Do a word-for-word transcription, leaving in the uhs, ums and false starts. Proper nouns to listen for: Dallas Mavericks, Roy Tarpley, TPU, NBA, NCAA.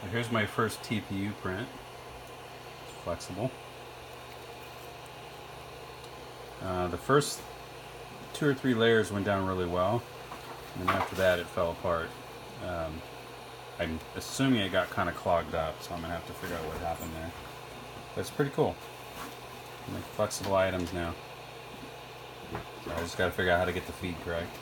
So here's my first T P U print. It's flexible. Uh, the first two or three layers went down really well, and then after that it fell apart. Um, I'm assuming it got kind of clogged up, so I'm gonna have to figure out what happened there. But it's pretty cool. I make flexible items now. So I just gotta figure out how to get the feed correct.